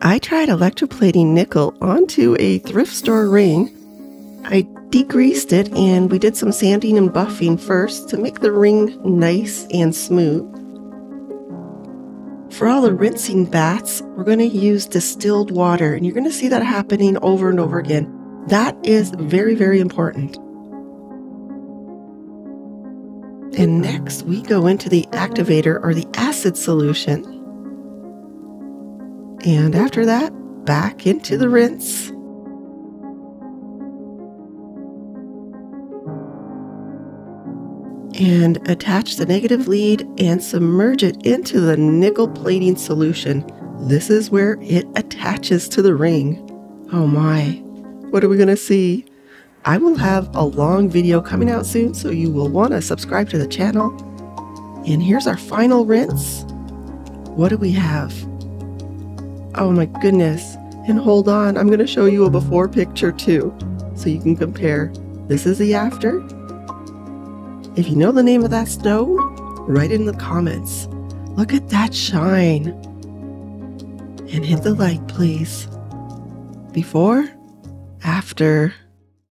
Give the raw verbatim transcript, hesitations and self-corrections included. I tried electroplating nickel onto a thrift store ring. I degreased it and we did some sanding and buffing first to make the ring nice and smooth. For all the rinsing baths, we're going to use distilled water, and you're going to see that happening over and over again. That is very, very important. And next, we go into the activator or the acid solution. And after that, back into the rinse. And attach the negative lead and submerge it into the nickel plating solution. This is where it attaches to the ring. Oh my, what are we gonna see? I will have a long video coming out soon, so you will wanna subscribe to the channel. And here's our final rinse. What do we have? Oh my goodness. And hold on, I'm gonna show you a before picture too, so you can compare. This is the after. If you know the name of that stone, write it in the comments. Look at that shine. And hit the like, please. Before, after.